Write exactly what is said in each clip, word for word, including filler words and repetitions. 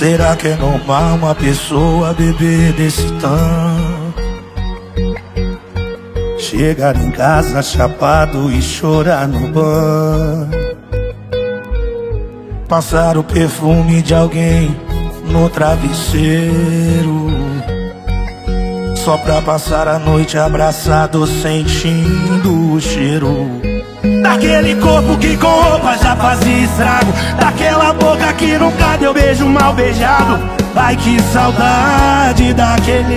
Será que é normal uma pessoa beber desse tanto? Chegar em casa chapado e chorar no banho, passar o perfume de alguém no travesseiro, só pra passar a noite abraçado sentindo o cheiro daquele corpo que com roupa já fazia estrago, daquela boca que nunca deu beijo mal beijado. Ai, que saudade daquele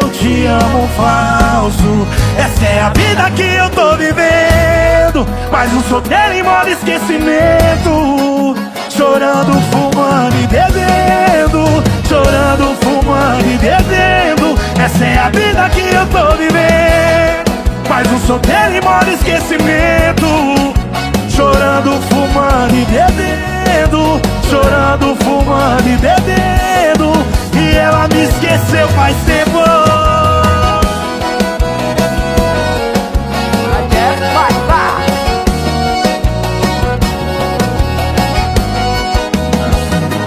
eu te amo falso. Essa é a vida que eu tô vivendo, mas não sou dele, moro esquecimento. Chorando, fumando e bebendo, chorando, fumando e bebendo. Essa é a vida que eu tô vivendo, mas o som dele mora esquecimento. Chorando, fumando e bebendo, chorando, fumando e bebendo. E ela me esqueceu faz tempo.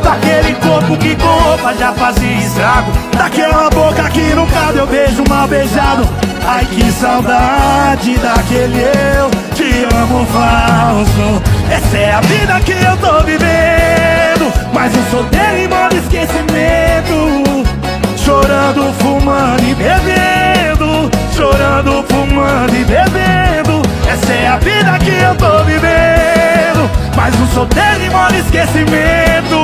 Daquele corpo que com roupa já fazia estrago, daquela boca que nunca deu beijo mal beijado. Ai, que saudade daquele eu te amo falso. Essa é a vida que eu tô vivendo, mas eu sou dele e moro esquecimento. Chorando, fumando e bebendo, chorando, fumando e bebendo. Essa é a vida que eu tô vivendo, mas eu sou dele e moro esquecimento.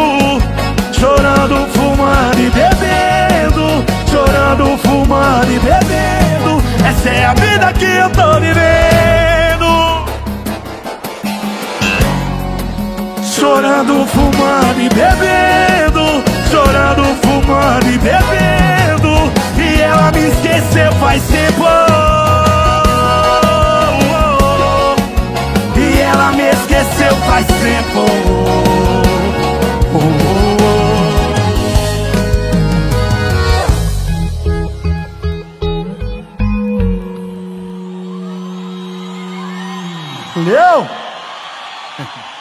Chorando, fumando e bebendo, chorando, fumando e bebendo. Essa é a vida que eu tô vivendo. Chorando, fumando e bebendo, chorando, fumando e bebendo. E ela me esqueceu faz tempo. E ela me esqueceu faz tempo. Entendeu?